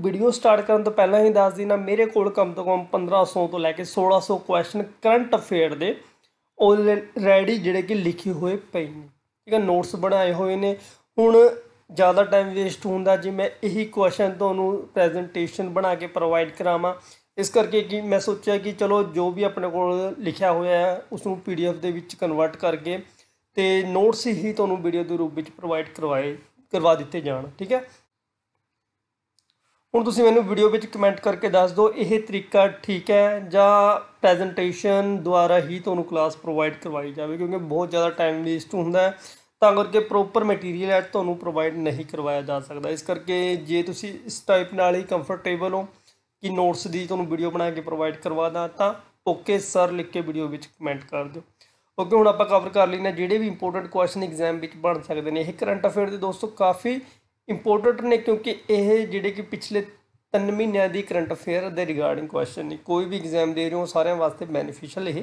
Video start करने तो पहला ही दस देना मेरे को कम तो कम 1500 तो लैके 1600 क्वेश्चन करंट अफेयर के ऑलरेडी जोड़े कि लिखे हुए पे ने, ठीक है, नोट्स बनाए हुए ने। हुण ज़्यादा टाइम वेस्ट होंदा जी मैं यही क्वेश्चन तो प्रेजेंटेशन बना के प्रोवाइड करावां, इस करके कि मैं सोचा कि चलो जो भी अपने को लिखा होया है उसनूं PDF दे विच कन्वर्ट करके तो नोट्स ही तुहानूं वीडियो के रूप में प्रोवाइड करवा दिते जाण, ठीक है। हुण तुसीं मैनूं वीडियो में कमेंट करके दस दो यह तरीका ठीक है जां प्रेजेंटेशन द्वारा ही तुहानूं क्लास प्रोवाइड करवाई जाए, क्योंकि बहुत ज़्यादा टाइम वेस्ट होंदा है तां करके प्रोपर मटीरियल है तुहानूं प्रोवाइड नहीं करवाया जा सकता। इस करके जे तुसीं इस टाइप नाल ही कंफर्टेबल हो कि नोट्स दी तुहानूं वीडियो बना के प्रोवाइड करवा दा तां ओके सर लिख के वीडियो विच कमेंट कर दिओ। ओके हुण आपां कवर कर लैने जिहड़े भी इंपोर्टेंट क्वेश्चन एग्जाम विच बन सकदे ने। इह करंट अफेयर दे दोस्तों काफ़ी इंपोर्टेंट ने, क्योंकि यह जिहड़े कि पिछले 3 महीनों की करंट अफेयर दे रिगार्डिंग क्वेश्चन ने, कोई भी एग्जाम दे रहे हो सारे वास्ते बेनीफिशियल यह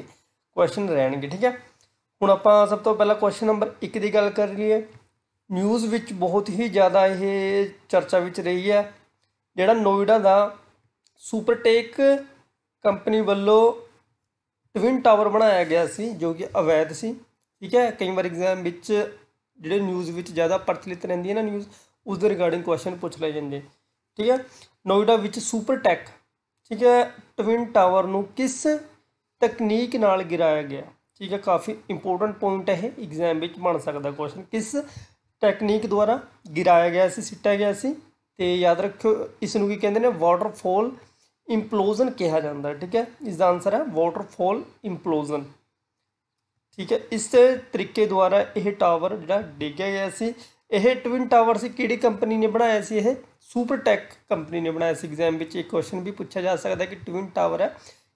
क्वेश्चन रहणगे, ठीक है। हुण आपां सब तो पहला क्वेश्चन नंबर 1 की गल कर लईए। न्यूज़ विच बहुत ही ज़्यादा यह चर्चा विच रही है जिहड़ा नोएडा दा सुपरटेक कंपनी वालों ट्विन टावर बनाया गया सी जो कि अवैध सी, ठीक है। कई बार एग्जाम विच जिहड़े न्यूज़ विच ज़्यादा प्रचलित रहिंदी है ना न्यूज़ उस दे रिगार्डिंग क्वेश्चन पूछ लए जांदे, ठीक है। नोएडा विच सुपरटेक, ठीक है, ट्विन टावर नूं किस तकनीक नाल गिराया गया, ठीक है। काफ़ी इंपोर्टेंट पॉइंट है एग्जाम में बन सकता क्वेश्चन, किस टैक्नीक द्वारा गिराया गया सी सिटा गया सी। तो याद रखो इसनूं की कहते हैं वाटरफॉल इंपलोजन कहा जाता है, ठीक है। इसका आंसर है वाटरफॉल इंपलोजन, ठीक है। इस तरीके द्वारा यह टावर जो डिग्या गया सी, यह ट्विन टावर से किहड़ी कंपनी ने बनाया सी, यह सुपरटेक कंपनी ने बनाया सी। एग्जाम में एक क्वेश्चन भी पूछा जा सकता है कि ट्विन टावर है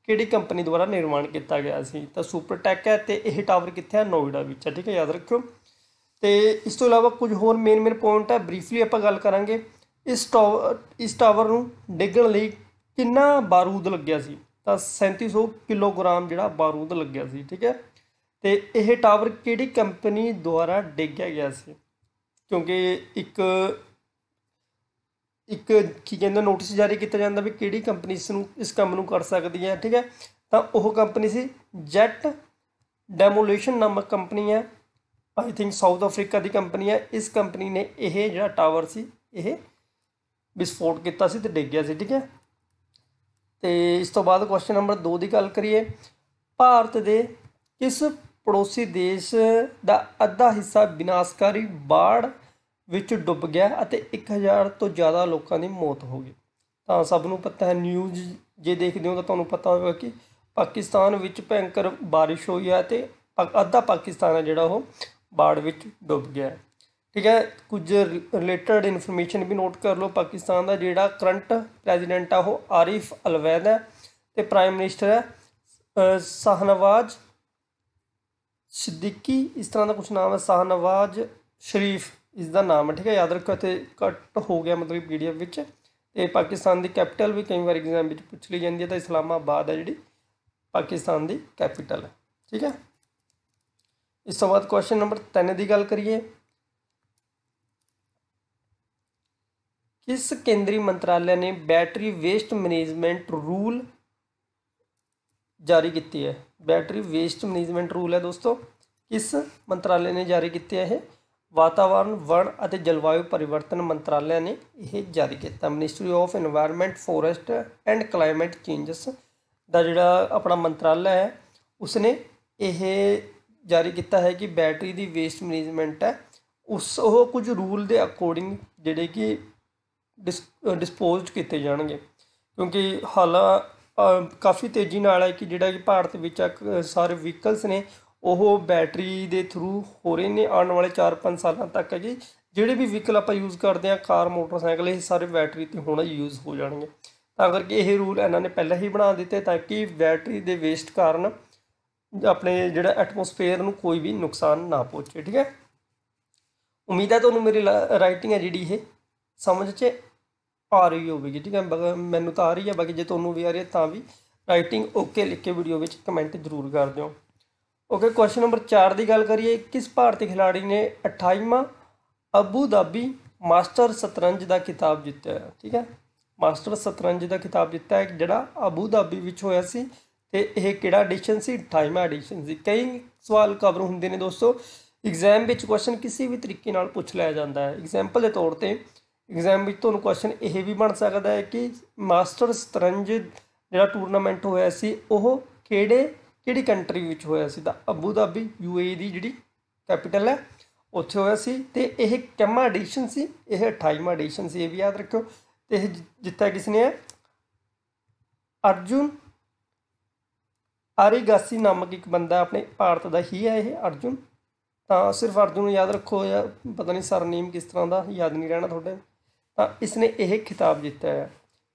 किहड़ी कंपनी द्वारा निर्माण किया गया सी, तो सुपरटेक है तो यह टावर कितने है नोएडा विच है, ठीक है, याद रखियो। तो इस तो इलावा कुछ होर मेन पॉइंट है ब्रीफली आपां गल करांगे। इस टावर नूं डिगण लई कितना बारूद लग्या सी, तो 3700 किलोग्राम जिहड़ा बारूद लग्या सी, ठीक है। तो यह टावर किहड़ी कंपनी द्वारा डिग्या गया सी, क्योंकि एक की कहते नोटिस जारी किया जाता भी कि कंपनी इस काम को कर सकती है, ठीक है। तो वह कंपनी से जैट डेमोलेशन नामक कंपनी है, आई थिंक साउथ अफ्रीका की कंपनी है। इस कंपनी ने यह जो टावर सी यह विस्फोट किया सी, डिग गया सी, ठीक है। तो इस तो बाद क्वेश्चन नंबर 2 की गल करिए। भारत के किस पड़ोसी देश का आधा हिस्सा विनाशकारी बाढ़ विच डुब गया अते 1000 तो ज़्यादा लोगों की मौत हो गई। तो सबनों पता है न्यूज़ जे देखते हो तो तुहानूं पता होगा कि पाकिस्तान विच भयंकर बारिश हुई है तो अद्धा पाकिस्तान है जिहड़ा वो बाढ़ विच डुब गया, ठीक है। कुछ रिलेटेड इन्फॉर्मेशन भी नोट कर लो। पाकिस्तान का जिहड़ा करंट प्रेजिडेंट है वो आरिफ अलवैद है, तो प्राइम मिनिस्टर है शाहनवाज सिद्दीकी, इस तरह का कुछ नाम है, शाहनवाज शरीफ इसका नाम है, ठीक है, याद रखो। तो कट हो गया मतलब PDF विच। पाकिस्तान की कैपिटल भी कई बार एग्जाम में पूछ ली जाती है, तो इस्लामाबाद है जी पाकिस्तान की कैपिटल है, ठीक है। इस तो बाद क्वेश्चन नंबर 3 की गल करिए। किस केंद्रीय मंत्रालय ने बैटरी वेस्ट मैनेजमेंट रूल जारी किए है? बैटरी वेस्ट मैनेजमेंट रूल है दोस्तों किस मंत्रालय ने जारी किए है? वातावरण वन और जलवायु परिवर्तन मंत्रालय ने यह जारी किया। Ministry of environment forest and climate changes का जोड़ा अपना मंत्रालय है उसने यह जारी किया है कि बैटरी की वेस्ट मैनेजमेंट है उस वो कुछ रूल के अकॉर्डिंग जोड़े कि डिस्पोज किए जाएंगे, क्योंकि हालां काफ़ी तेज़ी नाल है कि जोड़ा कि भारत में सारे व्हीकल्स ने वो बैटरी के थ्रू हो रहे हैं। आने वाले 4-5 सालों तक है जी जोड़े भी व्हीकल आप यूज़ करते हैं कार मोटरसाइकिल ये सारे बैटरी तो होना यूज़ हो जाएंगे। तो करके यह रूल इन्होंने पहले ही बना दिते ताकि बैटरी के वेस्ट कारण अपने जोड़ा एटमोसफेयर में कोई भी नुकसान ना पहुँचे, ठीक है। उम्मीद है तो मेरी राइटिंग है जी ये समझ च आ रही होगी, ठीक है, मैनू तो आ रही है, बाकी जो तुम्हें भी आ रही है तो भी राइटिंग ओके लिख के वीडियो में कमेंट जरूर कर दो। ओके क्वेश्चन नंबर 4 की गल करिए। किस भारतीय खिलाड़ी ने 28वां अबू धाबी मास्टर शतरंज का खिताब जीता है, ठीक है। ਮਾਸਟਰ ਸ਼ਤਰੰਜ ਦਾ ਖਿਤਾਬ ਦਿੱਤਾ ਹੈ ਜਿਹੜਾ ਅਬੂ ਧਾਬੀ ਵਿੱਚ ਹੋਇਆ ਸੀ। ਤੇ ਇਹ ਕਿਹੜਾ ਐਡੀਸ਼ਨ ਸੀ? 28ਵਾਂ ਐਡੀਸ਼ਨ ਸੀ। ਕਈ ਸਵਾਲ ਕਵਰ ਹੁੰਦੇ ਨੇ ਦੋਸਤੋ एग्जाम में। क्वेश्चन किसी भी तरीके नाल पूछ लिया जाता है। एग्जाम्पल के तौर पर एग्जाम में तुहानूं क्वेश्चन यह भी बन सकता है कि मास्टर शतरंज जिहड़ा टूरनामेंट होया सी ओह किहड़ी कंट्री विच होया सी? दा अबू धाबी UAE दी जिहड़ी कैपिटल है उत्थे होया सी। ते यह कितना एडिशन सी? यह 28वां एडिशन सी, भी याद रखियो। ते जित्ता किसने है? अर्जुन एरिगासी नामक एक बंदा अपने भारत का ही है यह अर्जुन। तो सिर्फ अर्जुन याद रखो, या पता नहीं सरनेम किस तरह का याद नहीं रहना थोड़े। तो इसने यह खिताब जीता है।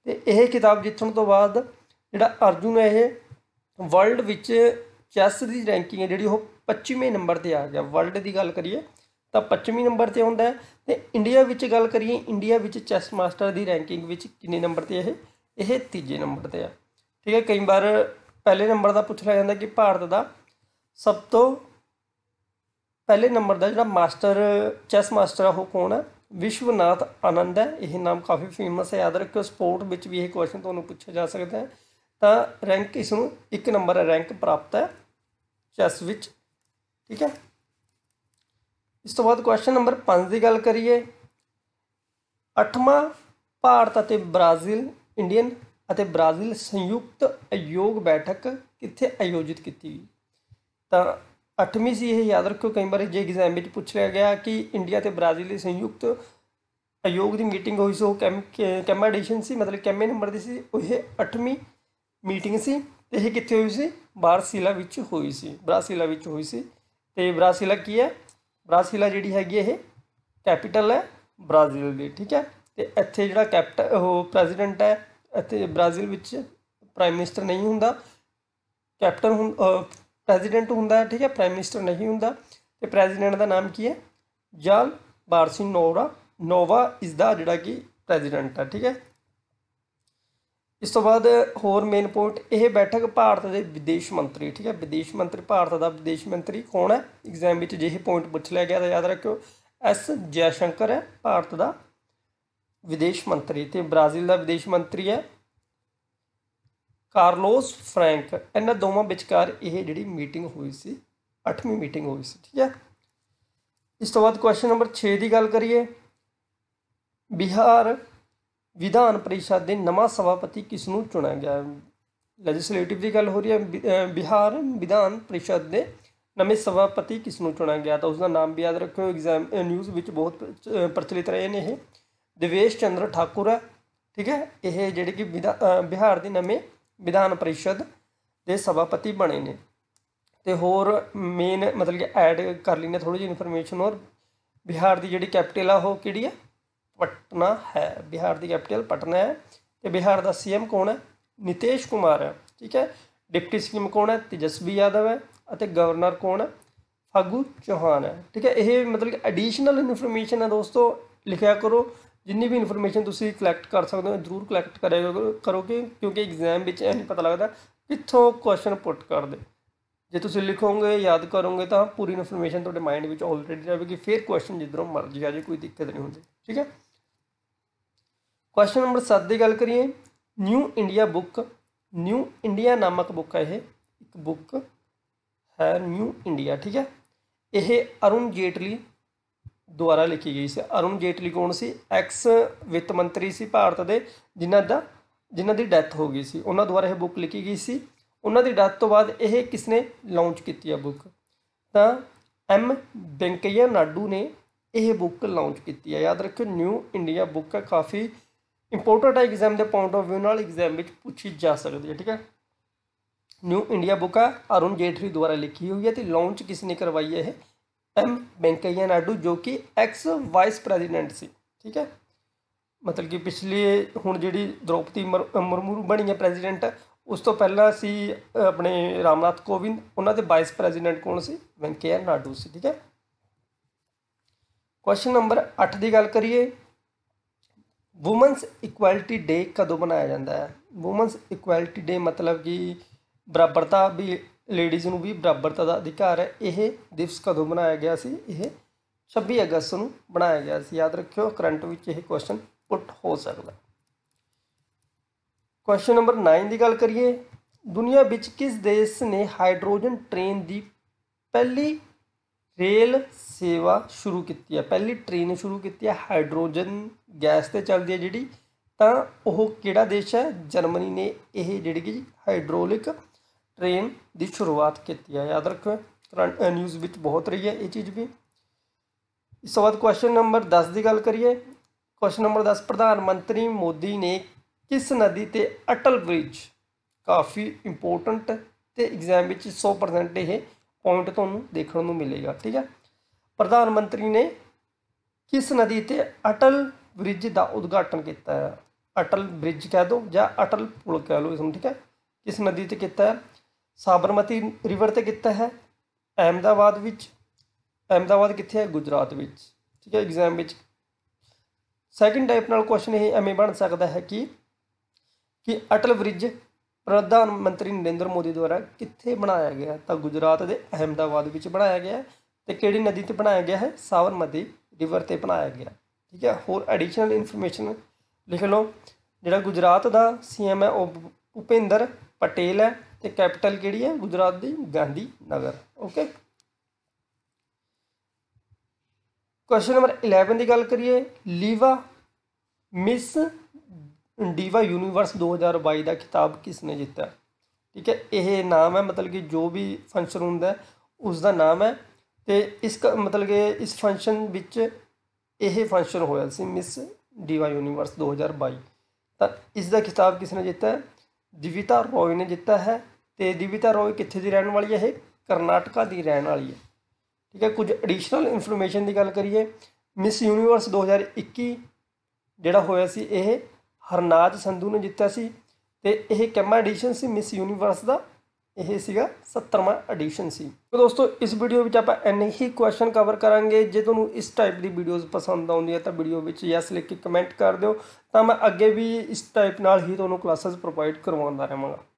तो यह खिताब जीतने तो बाद जिहड़ा अर्जुन है यह वर्ल्ड विच चैस की रैंकिंग है जी 25वें नंबर पर आ गया। वर्ल्ड की गल करिए तो 25वें नंबर पर आउंदा है। तो इंडिया गल करिए इंडिया चैस मास्टर की रैंकिंग विच कितने नंबर पर है? यह 3जे नंबर पर है, ठीक है। कई बार पहले नंबर का पूछ लिया जाता कि भारत का सब तो पहले नंबर का जो मास्टर चैस मास्टर है वह कौन है? विश्वनाथ आनंद है। यह नाम काफ़ी फेमस है, याद रखियो। स्पोर्ट में भी यह क्वेश्चन तो पूछा जा सकता है। तो रैंक इसनूं 1 नंबर रैंक प्राप्त है चैस विच, ठीक है। इस तो बाद क्वेश्चन नंबर 5 की गल करिए। 8वां भारत अते ब्राज़ील इंडियन अते ब्राज़ील संयुक्त आयोग बैठक कित्थे आयोजित की गई? तो 8वीं सी यह, याद रखो। कई बार जो एग्जाम में पूछ लिया गया कि इंडिया के ब्राज़ील संयुक्त आयोग की मीटिंग हुई सो कैम एडिशन से मतलब कैमे नंबर की सी वह 8वीं मीटिंग सी। तो यह कितने हुई सी? ब्राज़ील हुई सी। तो ब्राज़ील की है? ब्राज़ील जी हैगी यह कैपिटल है ब्राज़ील की, ठीक है। तो इत्थे जो कैप्टन वो प्रेजिडेंट है इत्थे ब्राज़ील प्राइम मिनिस्टर नहीं होंदा, कैप्टन प्रेजिडेंट होंदा है, ठीक है। प्राइम मिनिस्टर नहीं होंदा। तो प्रेजिडेंट का नाम की है? जाल बारसिन नोवा इसका जोड़ा कि प्रेजिडेंट है, ठीक है। इस तो बाद होर मेन पॉइंट यह बैठक भारत के विदेश मंत्री, ठीक है। विदेश मंत्री भारत का विदेश मंत्री कौन है? एग्जाम में जो पॉइंट पूछ लिया गया तो याद रखियो S जयशंकर है भारत का विदेश मंत्री। तो ब्राज़ील का विदेश मंत्री है कार्लोस फ्रैंक। इन्ह दोवों विचकार यह जी मीटिंग हुई सी, 8वीं मीटिंग हुई सी, ठीक है। इस तो बाद क्वेश्चन नंबर 6 की गल करिए। बिहार विधान परिषद के नवा सभापति किसनों चुना गया? लैजिस्लेटिव की गल हो रही है। बिहार विधान परिषद के नवे सभापति किसनों चुना गया? तो उसका नाम भी याद रखो। एग्जाम न्यूज़ में बहुत प्रचलित रहे हैं यह दिवेश चंद्र ठाकुर है, ठीक है। यह जेडे कि बिहार के नवे विधान परिषद के सभापति बने ने। तो होर मेन मतलब कि ऐड कर लेने थोड़ी जी इनफॉर्मेशन और बिहार की जी कैपिटल है वह किहड़ी है? पटना है। बिहार की कैपिटल पटना है। तो बिहार का CM कौन है? नीतीश कुमार है, ठीक है। डिप्टी CM कौन है? तेजस्वी यादव है। और गवर्नर कौन है? फागू चौहान है, ठीक है। यह मतलब कि एडिशनल इनफॉर्मेशन है दोस्तों। लिखा करो जिन्नी भी इनफॉर्मेशन तुसी कलैक्ट कर सकते हो जरूर कलैक्ट करोगे क्योंकि एग्जाम में नहीं पता लगता कितों क्वेश्चन पुट कर दे। जे तुसी लिखोगे याद करोगे तो पूरी इनफॉर्मेशन तुहाडे माइंड में ऑलरेडी रहेगी, फिर क्वेश्चन जिधरों मर्जी आ जाए कोई दिक्कत नहीं होंदी, ठीक है। क्वेश्चन नंबर 7 की गल करिए। न्यू इंडिया नामक बुक है यह, एक बुक है न्यू इंडिया, ठीक है। यह अरुण जेटली द्वारा लिखी गई सी। अरुण जेटली कौन सी? एक्स वित्त मंत्री सी भारत के जिन्हों की डैथ हो गई सी। उन्होंने द्वारा यह बुक लिखी गई सी। उन्होंने डैथ तो बाद यह किसने लॉन्च की बुक? तो M. वेंकैया नायडू ने यह बुक लॉन्च की है, याद रखियो। न्यू इंडिया बुक है, काफ़ी इंपोर्टेंट है एग्जाम के पॉइंट ऑफ व्यू नाल, एग्जाम में पूछी जा सकती है, ठीक है। न्यू इंडिया बुक है अरुण जेटली द्वारा लिखी हुई है। तो लॉन्च किसने करवाई है? यह M. वेंकैया नायडू जो कि एक्स वाइस प्रेजिडेंट सी, ठीक है। मतलब कि पिछले हुण जी द्रौपदी मुर्मू बनी है प्रेजिडेंट, उस तो पहला सी अपने रामनाथ कोविंद। उन्होंने वाइस प्रेजिडेंट कौन सी? वेंकैया नायडू सी, ठीक है। क्वेश्चन नंबर 8 की गल करिए। वूमेंस इक्वैलिटी डे कदों मनाया जाता है? वूमेंस इक्वैलिटी डे मतलब कि बराबरता भी लेडीज़ नूं भी बराबरता का अधिकार है। यह दिवस कदों बनाया गया सी? यह 26 अगस्त को बनाया गया सी, याद रखियो। करंट विच यह क्वेश्चन पुट हो सकता। क्वेश्चन नंबर 9 की गल करिए, दुनिया विच किस देश ने हाइड्रोजन ट्रेन की पहली रेल सेवा शुरू की है? पहली ट्रेन शुरू की है हाइड्रोजन गैस से चलती है जी, तो वह किहड़ा देश है? जर्मनी ने यह जी कि हाइड्रोलिक ट्रेन की शुरुआत की है। याद रखो करंट न्यूज़ में बहुत रही है ये चीज़ भी। इस तो बाद क्वेश्चन नंबर 10 की गल करिए। क्वेश्चन नंबर 10, प्रधानमंत्री मोदी ने किस नदी ते अटल ब्रिज, काफ़ी इंपोर्टेंट तो एग्जाम 100% ये पॉइंट तुम्हें देखने को मिलेगा, ठीक है। प्रधानमंत्री ने किस नदी ते अटल ब्रिज का उद्घाटन किया है? अटल ब्रिज कह दो या अटल पुल कह लो इसमें, ठीक है। किस नदी ते किया है? साबरमती रिवर ते किया है अहमदाबाद में। अहमदाबाद कितने है? गुजरात में, ठीक है। एग्जाम में सैकेंड टाइप नाल क्वेश्चन ये एवें बन सकता है कि अटल ब्रिज प्रधानमंत्री नरेंद्र मोदी द्वारा कितने बनाया गया? तो गुजरात के अहमदाबाद में बनाया गया है। तो किहड़ी नदी पर बनाया गया है? साबरमती रिवर पर बनाया गया, ठीक है। होर एडिशनल इन्फॉर्मेशन लिख लो, जिहड़ा गुजरात का सीएम है वह भूपेंद्र पटेल है, तो कैपिटल किहड़ी है गुजरात की? Gandhi Nagar, okay. Question number 11 की गल करिए, लीवा मिस डीवा यूनीवर्स 2022 का खिताब किसने जीता, ठीक है। यह नाम है, मतलब कि जो भी फंक्शन होंगे उसका नाम है, तो इसका मतलब कि इस फंक्शन विच यह फंक्शन होया सी मिस डीवा यूनीवर्स 2022। तो इसका खिताब किसने जीता है? दिविता रॉय ने जीता है। तो दिविता रॉय कित्थे दी रहने वाली है? यह करनाटका की रहने वाली है, ठीक है। कुछ एडिशनल इन्फॉर्मेशन की गल करिए, मिस यूनीवर्स 2021 जोड़ा होया सी यह हरनाज संधू ने जीता सी, तो यह कैमा एडिशन से मिस यूनीवर्स का यह सीगा 70वां एडिशन सी। तो दोस्तों इस वीडियो में आप इन्ने ही क्वेश्चन कवर करांगे। जे तुहानू इस टाइप की वीडियोज़ पसंद आउंदी है तो वीडियो में यस लिख के कमेंट कर दो, तो मैं अगे भी इस टाइप नाल ही तुहानू क्लासेस प्रोवाइड करवाउंदा रहांगा।